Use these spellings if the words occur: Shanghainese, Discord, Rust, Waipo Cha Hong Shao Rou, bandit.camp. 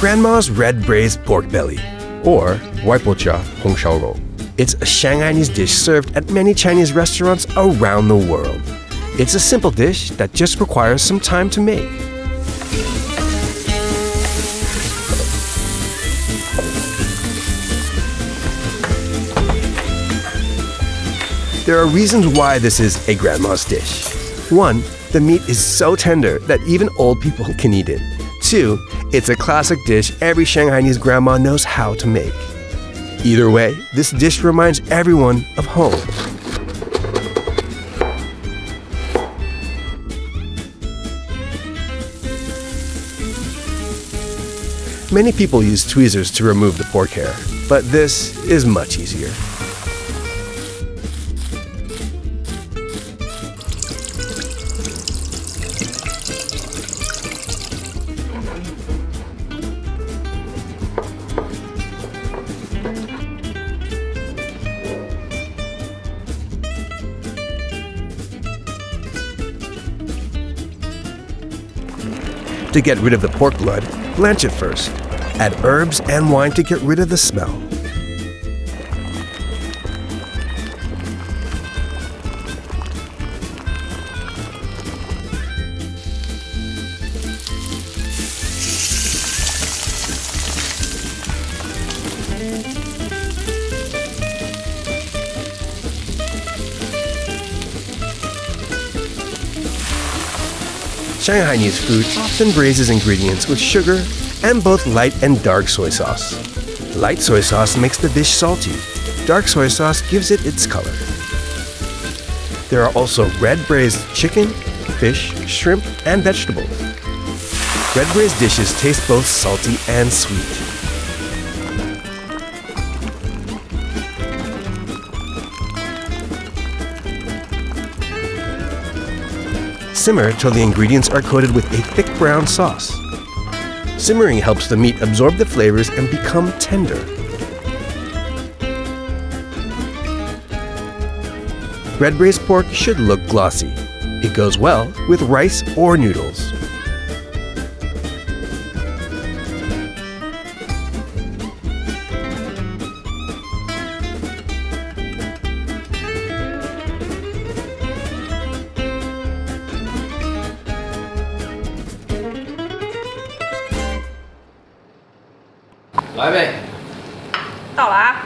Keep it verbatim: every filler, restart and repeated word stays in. Grandma's Red Braised Pork Belly, or Waipo Cha Hong Shao Rou. It's a Shanghainese dish served at many Chinese restaurants around the world. It's a simple dish that just requires some time to make. There are reasons why this is a grandma's dish. One, the meat is so tender that even old people can eat it. Two, it's a classic dish every Shanghainese grandma knows how to make. Either way, this dish reminds everyone of home. Many people use tweezers to remove the pork hair, but this is much easier. To get rid of the pork blood, blanch it first. Add herbs and wine to get rid of the smell. Shanghainese food often braises ingredients with sugar and both light and dark soy sauce. Light soy sauce makes the dish salty. Dark soy sauce gives it its color. There are also red braised chicken, fish, shrimp, and vegetables. Red braised dishes taste both salty and sweet. Simmer till the ingredients are coated with a thick brown sauce. Simmering helps the meat absorb the flavors and become tender. Red braised pork should look glossy. It goes well with rice or noodles. All right, mate.